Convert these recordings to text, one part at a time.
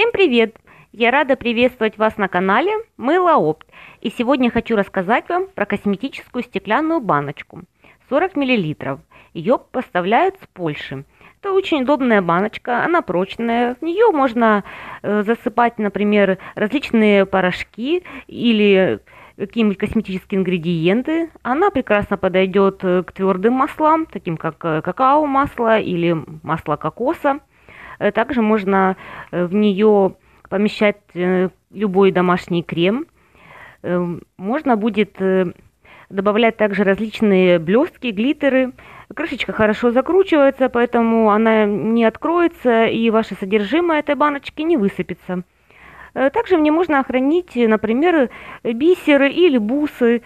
Всем привет! Я рада приветствовать вас на канале Мыло-опт. И сегодня хочу рассказать вам про косметическую стеклянную баночку 40 мл. Ее поставляют с Польши. Это очень удобная баночка, она прочная. В нее можно засыпать, например, различные порошки или какие-нибудь косметические ингредиенты. Она прекрасно подойдет к твердым маслам, таким как какао-масло или масло кокоса. Также можно в нее помещать любой домашний крем. Можно будет добавлять также различные блестки, глиттеры. Крышечка хорошо закручивается, поэтому она не откроется и ваше содержимое этой баночки не высыпется. Также в ней можно хранить, например, бисеры или бусы.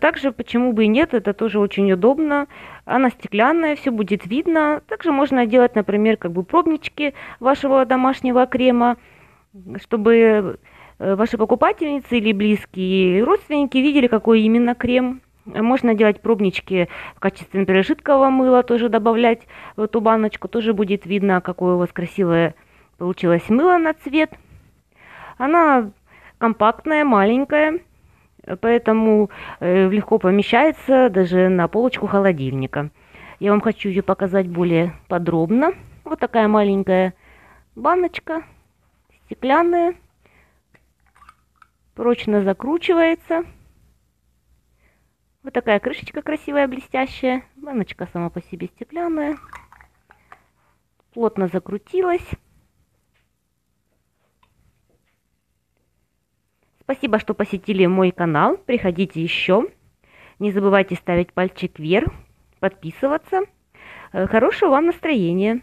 Также, почему бы и нет, это тоже очень удобно. Она стеклянная, все будет видно. Также можно делать, например, как бы пробнички вашего домашнего крема, чтобы ваши покупательницы или близкие родственники видели, какой именно крем. Можно делать пробнички в качестве, например, жидкого мыла, тоже добавлять в эту баночку. Тоже будет видно, какое у вас красивое получилось мыло на цвет. Она компактная, маленькая, поэтому легко помещается даже на полочку холодильника. Я вам хочу ее показать более подробно. Вот такая маленькая баночка, стеклянная, прочно закручивается. Вот такая крышечка красивая, блестящая. Баночка сама по себе стеклянная, плотно закрутилась. Спасибо, что посетили мой канал. Приходите еще. Не забывайте ставить пальчик вверх, подписываться. Хорошего вам настроения!